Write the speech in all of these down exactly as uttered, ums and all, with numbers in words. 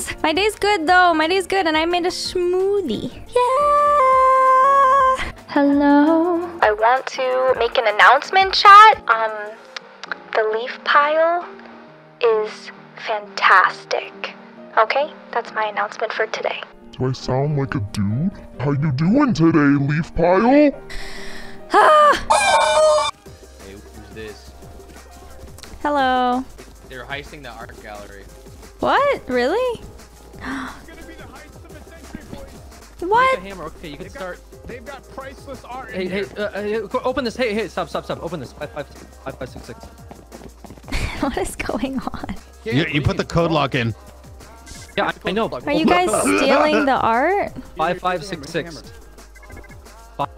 friends! My day's good, though. My day's good, and I made a smoothie. Yeah! Hello? I want to make an announcement, chat. Um, the leaf pile is fantastic. Okay? That's my announcement for today. Do I sound like a dude? How you doing today, leaf pile? Ah! Hey, who's this? Hello. They're heisting the art gallery. What? Really? It's gonna be the heist of a century, boys. What? Take the hammer. Okay, you can they've start. Got, they've got priceless art. Hey, in hey, uh, uh, open this. Hey, hey, stop, stop, stop. Open this. Five, five, five, five six, six. What is going on? Yeah, you, you put the code lock in. Yeah, I, I know. Are you guys stealing the art? Five, five, six, six.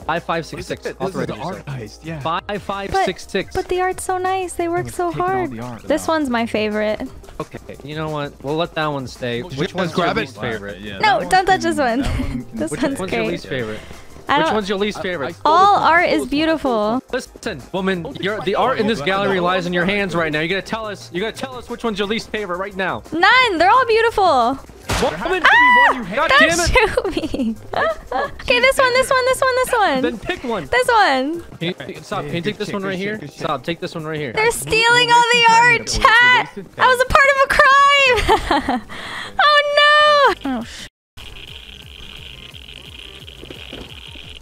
Five, five, six, six. This is the art heist, yeah. Five, five, but, six, six. But the art's so nice. They work so hard. This one's my favorite. Okay, you know what? We'll let that one stay. Well, which one's your least favorite? Yeah, no, don't touch this one. one this which one's, one's great. Your least favorite? Which one's your least favorite? I, I All art is beautiful. Listen, woman, you're, the art in this gallery lies in your hands right now. You gotta tell us. You gotta tell us which one's your least favorite right now. None. They're all beautiful. Woman, ah, one you God don't damn it. Shoot me. Okay, this one, this one, this one, this one. Then pick one. This one. Can you, stop. Can you take this one right here? Stop. Take this one right here. They're stealing all the art, chat. I was a part of a crime. Oh no. Oh shit.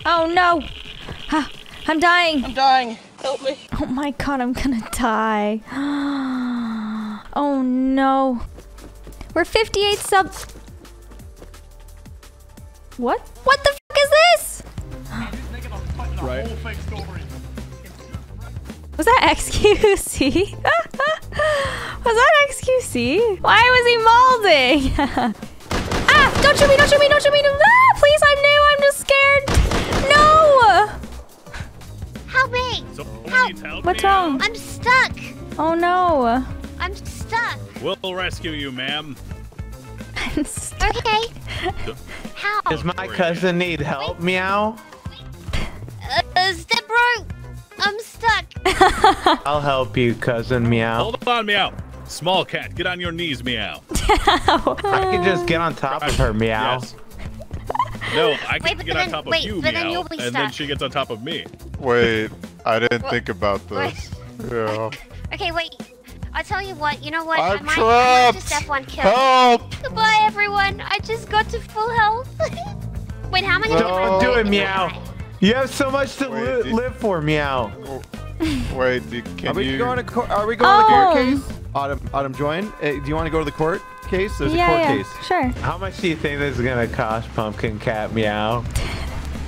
Oh no! Ah, I'm dying! I'm dying! Help me! Oh my god, I'm gonna die. Oh no. We're fifty-eight subs. What? What the fuck is this? Right. Was that X Q C? Was that X Q C? Why was he molding? Ah! Don't shoot me! Don't shoot me! Don't shoot me! Ah, please, I'm new! I'm just scared! No! How big? So How? What's wrong? I'm stuck. Oh no. I'm stuck. We'll rescue you, ma'am. I'm stuck. Okay. How? Does my cousin need help, Wait. meow? Uh, step right. I'm stuck. I'll help you, cousin, meow. Hold on, meow. Small cat, get on your knees, meow. I can just get on top of her, meow. Yes. No, I can wait, get on then, top of wait, you, meow, then and then she gets on top of me. Wait, I didn't think about this. Yeah. Okay, wait. I'll tell you what. You know what? I'm I might, I might just F one kill. Help! Goodbye, everyone. I just got to full health. Wait, how many? Don't do it, meow. You have so much to wait, li did, live for, meow. Wait, did, can are we you? Going to are we going oh. to the court case? Autumn, Autumn, join. Uh, do you want to go to the court? Case? There's yeah, a court yeah, case. Sure. How much do you think this is gonna cost, Pumpkin Cat Meow?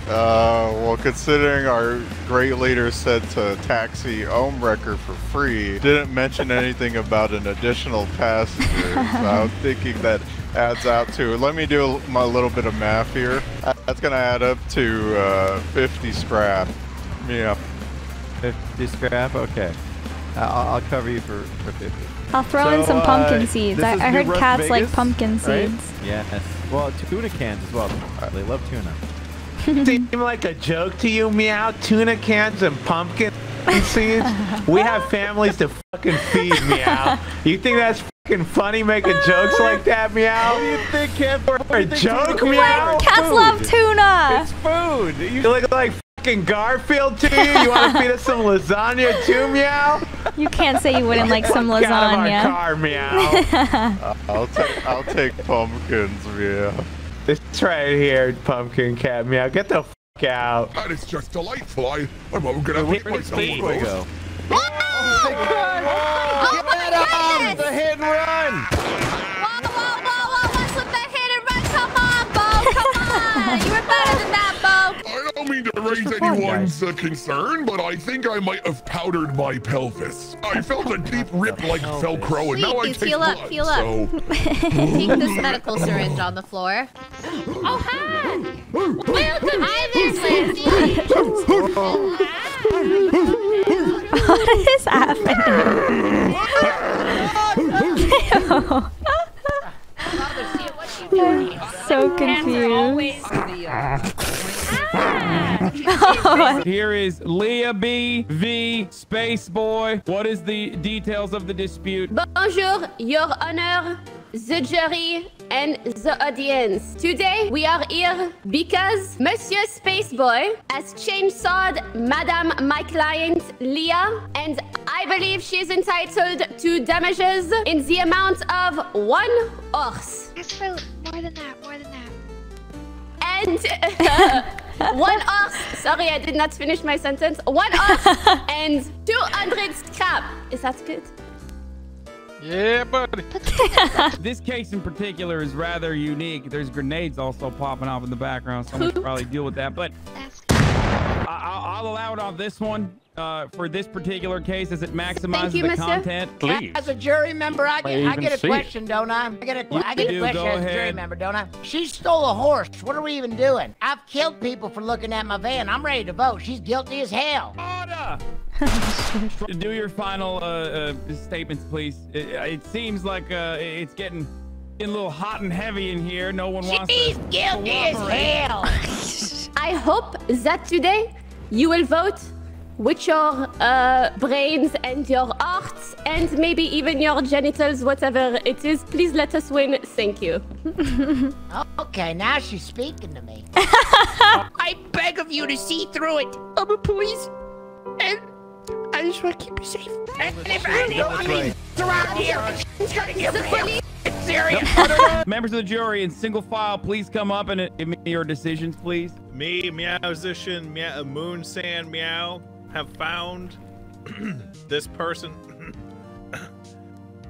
Uh, well, considering our great leader said to taxi Ohmwrecker for free, didn't mention anything about an additional passenger. So I'm thinking that adds out to. Let me do my little bit of math here. That's gonna add up to uh, fifty scrap. Yeah. fifty scrap. Okay. Uh, I'll, I'll cover you for for fifty. I'll throw so, in some pumpkin uh, seeds. I, I heard cats Vegas, like pumpkin right? seeds. Yes. Well, tuna cans as well. They love tuna. Seem like a joke to you, meow? Tuna cans and pumpkin seeds? We have families to fucking feed, meow. You think that's fucking funny making jokes like that, meow? What do you think, Kev? For a joke, meow? Cats food. Love tuna. It's food. You look like fucking Garfield to you? You want to feed us some lasagna too, meow? You can't say you wouldn't like some lasagna. Out of our car, meow. uh, I'll take I'll take pumpkins, meow. It's right here, Pumpkin Cat Meow. Get the fuck out. That is just delightful. I I'm all gonna hit myself. Here we go. Whoa! Oh, oh, oh, get him! The hit and run! Whoa, whoa, whoa, whoa! What's with the hit and run? Come on, Bo! Come on! You were better than that, Bo! I don't mean to raise anyone's uh, concern, but I think I might have powdered my pelvis. I felt a deep rip like Velcro, and now I take blood. Up, heal so... up. Take this medical syringe on the floor. Oh, hi! Welcome, Ivan. What is happening? I'm so confused. Here is LeahBee v. Space Boy. What is the details of the dispute? Bonjour, Your Honor, the jury, and the audience. Today, we are here because Monsieur Spaceboy has chainsawed Madame, my client, Leah, and I believe she is entitled to damages in the amount of one horse. Ask for more than that, more than that. And uh, one horse. Sorry, I did not finish my sentence. One horse and two hundred scrap. Is that good? Yeah, buddy. This case in particular is rather unique. There's grenades also popping off in the background, so I'm gonna probably deal with that. But I I'll allow it on this one. Uh, for this particular case, as it maximizes you, the mister. Content. Please. As a jury member, I get, I I get a question, it. don't I? I get a, I get a question as ahead. a jury member, don't I? She stole a horse. What are we even doing? I've killed people for looking at my van. I'm ready to vote. She's guilty as hell. Order! Do your final uh, uh, statements, please. It, it seems like uh, it's getting... Getting a little hot and heavy in here. No one wants She's to... She's guilty as hell. I hope that today you will vote with your uh, brains and your hearts and maybe even your genitals, whatever it is. Please let us win. Thank you. Okay, now she's speaking to me. I beg of you to see through it. I'm a police, and I just want to keep you safe. And if anyone's around here, it's gonna get real. It's serious. Members of the jury in single file, please come up and give me your decisions, please. Me, Meowzician, meow, Moon Sand, Meow. Have found this person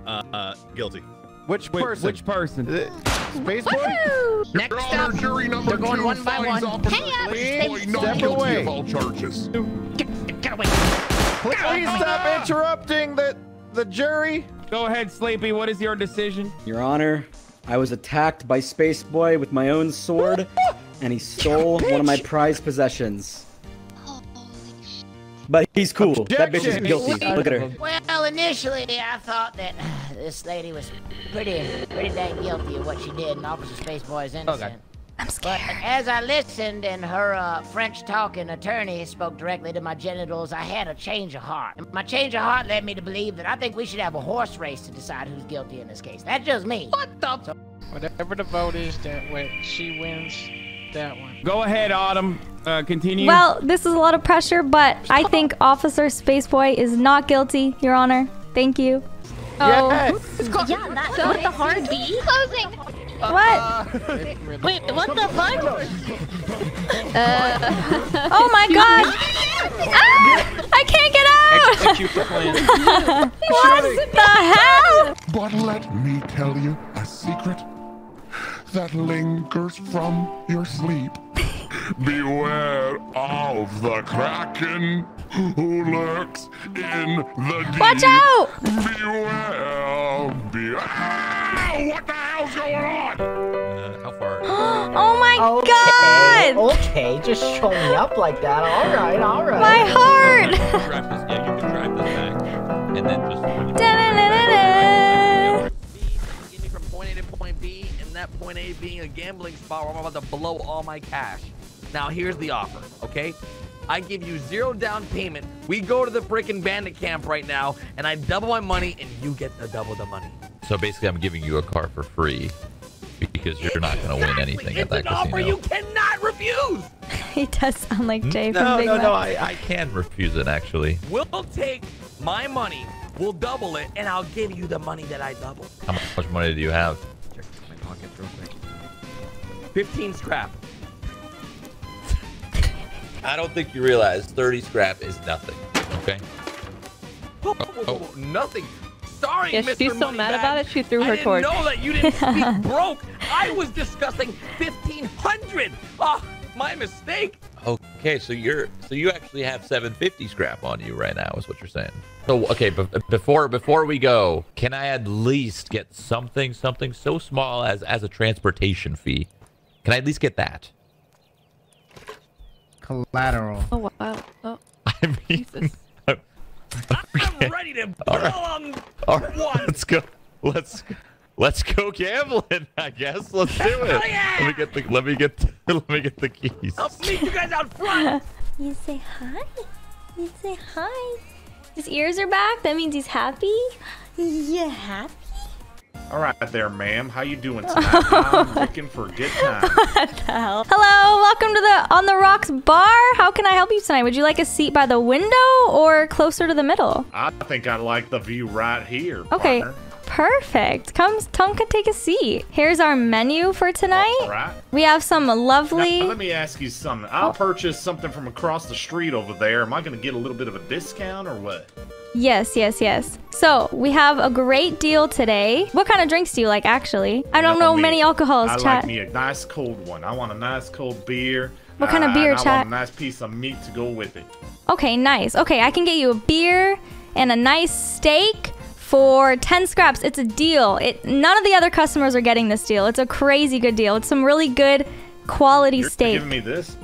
uh, uh, guilty. Which Wait, person? Which person? Space Boy? Next up, jury number they're going two one by one. Hang up! Step away. Of all charges. Get, get away. Please, please stop interrupting the, the jury. Go ahead, Sleepy. What is your decision? Your Honor, I was attacked by Space Boy with my own sword, and he stole one of my prized possessions. But he's cool. Objection. That bitch is guilty. Look at her. Well, initially, I thought that uh, this lady was pretty, pretty dang guilty of what she did, and Officer Spaceboy is innocent. Okay. I'm scared. But as I listened and her uh, French-talking attorney spoke directly to my genitals, I had a change of heart. And my change of heart led me to believe that I think we should have a horse race to decide who's guilty in this case. That's just me. What the? So whatever the vote is, that way she wins. That one. Go ahead, Autumn. Uh, continue. Well, this is a lot of pressure, but I think Officer Spaceboy is not guilty, Your Honor. Thank you. Oh. Yes. It's called yeah, that's so the hard B. Closing. Uh, what? Uh, Wait, what the fuck? Uh, oh my God! Ah, I can't get out. Execute the plan. What the hell? But let me tell you a secret that lingers from your sleep. Beware of the Kraken who lurks in the deep. Watch out! Beware, beware. Ah, what the hell's going on? Uh, how far? Oh my okay. God! Okay, just show me up like that. All right, all right. My heart! You can drive this, yeah, you can drive this back. And then just... Da-da-da-da-da. Get me from point A to point B. That point A being a gambling spot where I'm about to blow all my cash. Now here's the offer, okay? I give you zero down payment. We go to the frickin' bandit camp right now, and I double my money, and you get to double the money. So basically, I'm giving you a car for free because you're not gonna exactly. win anything at that casino. It's an offer you cannot refuse. He does sound like Jay no, from Big No, no, no, I, I can refuse it actually. We'll take my money, we'll double it, and I'll give you the money that I doubled. How much money do you have? fifteen scrap. I don't think you realize thirty scrap is nothing. Okay. Oh, oh, oh, oh. Nothing. Sorry, yeah, Mister She's so Money mad Bag. About it, she threw I her cord. I didn't know that you didn't speak broke. I was discussing fifteen hundred. Oh, my mistake. Okay, so you're so you actually have seven fifty scrap on you right now, is what you're saying. So okay, before before we go, can I at least get something something so small as as a transportation fee? Can I at least get that? Collateral. Oh wow. Oh. I mean, Jesus. I'm, okay. I'm ready to blow on right. One. Let's go. Let's let's go gambling. I guess. Let's do it. Oh, yeah. Let me get the. Let me get. The, let me get the keys. I'll meet you guys out front. You say hi. You say hi. His ears are back. That means he's happy. You happy? All right there, ma'am. How you doing tonight? I'm looking for a good time. What the hell? Hello. Welcome to the On the Rocks bar. How can I help you tonight? Would you like a seat by the window or closer to the middle? I think I like the view right here. Okay. Partner. Perfect. Come, Tom can take a seat. Here's our menu for tonight. All right. We have some lovely... Now, let me ask you something. I oh. purchased something from across the street over there. Am I going to get a little bit of a discount or what? Yes, yes, yes. So, we have a great deal today. What kind of drinks do you like, actually? I don't no, know me, many alcohols, I chat. I like me a nice cold one. I want a nice cold beer. What kind I, of beer, I, chat? I want a nice piece of meat to go with it. Okay, nice. Okay, I can get you a beer and a nice steak. For ten scraps, it's a deal. It none of the other customers are getting this deal. It's a crazy good deal. It's some really good quality You're steak. Giving me this?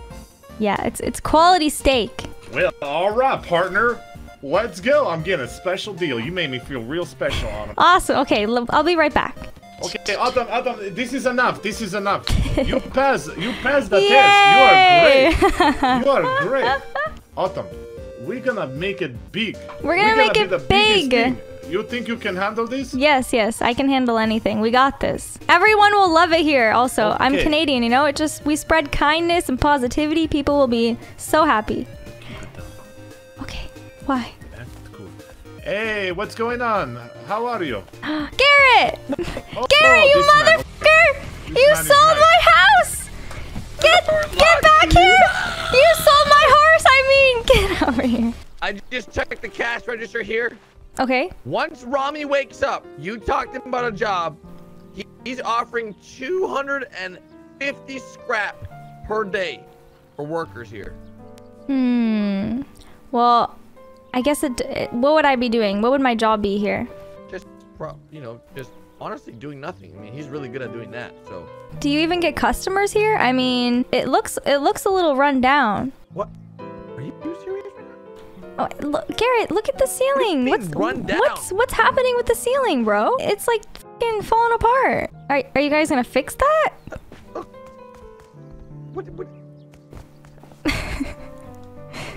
Yeah, it's it's quality steak. Well, all right, partner. Let's go. I'm getting a special deal. You made me feel real special, Autumn. Awesome. Okay, I'll be right back. Okay, Autumn, Autumn, this is enough. This is enough. You pass. You pass the Yay! Test. You are great. You are great, Autumn. We're gonna make it big. We're gonna, We're gonna make gonna it big. Thing. You think you can handle this? Yes, yes, I can handle anything. We got this. Everyone will love it here also. Okay. I'm Canadian, you know? It just, we spread kindness and positivity. People will be so happy. Okay, why? Hey, what's going on? How are you? Garrett! Oh, Garrett, you motherfucker! You sold my house! Get, get back here! You sold my horse, I mean! Get over here. I just checked the cash register here. Okay. Once Rami wakes up, you talked to him about a job. He, he's offering two hundred fifty scrap per day for workers here. Hmm. Well, I guess it, it. What would I be doing? What would my job be here? Just, you know, just honestly doing nothing. I mean, he's really good at doing that. So. Do you even get customers here? I mean, it looks it looks a little run down. What? Are you serious? Oh, look, Garrett, look at the ceiling. What's run down? What's what's happening with the ceiling, bro? It's like fucking falling apart. Are are you guys gonna fix that? Uh, uh, what, what,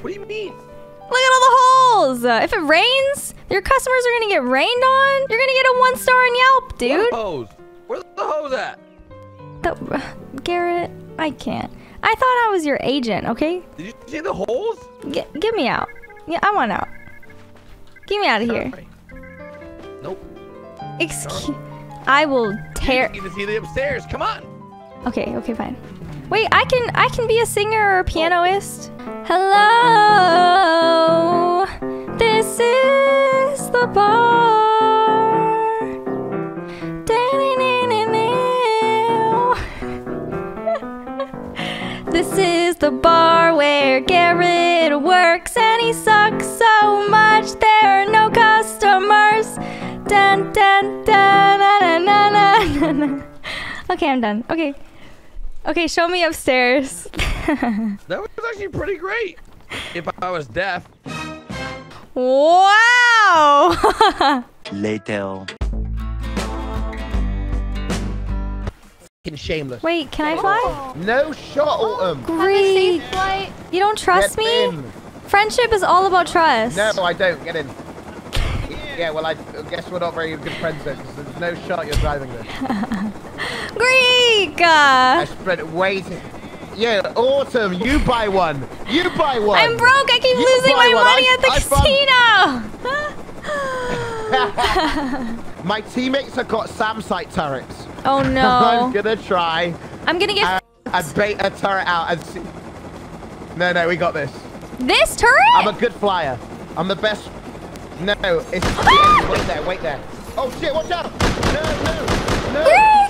what do you mean? Look at all the holes. Uh, if it rains, your customers are gonna get rained on. You're gonna get a one star on Yelp, dude. Where's the hose? Where's the hose at? The, uh, Garrett, I can't. I thought I was your agent, okay? Did you see the holes? G get me out. Yeah, I want out. Get me out of here. Nope. Excuse. I will tear. You need to see the upstairs. Come on. Okay. Okay. Fine. Wait. I can. I can be a singer or a pianist. Hello. This is the bar. This is the bar where Garrett works and he sucks so much there are no customers. Dun, dun, dun, dun, dun, dun, dun, dun. Okay, I'm done. Okay. Okay, show me upstairs. That was actually pretty great. If I was deaf. Wow! Later. Shameless. Wait, can I fly? Oh. No shot, Autumn. Great. You don't trust get me? In. Friendship is all about trust. No, I don't. Get in. Yeah, well, I guess we're not very good friends then. There's no shot you're driving this. Greek. I spread wait. Yeah, Autumn, you buy one. You buy one. I'm broke. I keep you losing my one. money I, at the I casino. Found... my teammates have got SamSite turrets. Oh no! I'm gonna try. I'm gonna get. I bait a turret out and see. No, no, we got this. This turret? I'm a good flyer. I'm the best. No, it's. Ah! Wait there, wait there. Oh shit! Watch out! No, no, no! Great.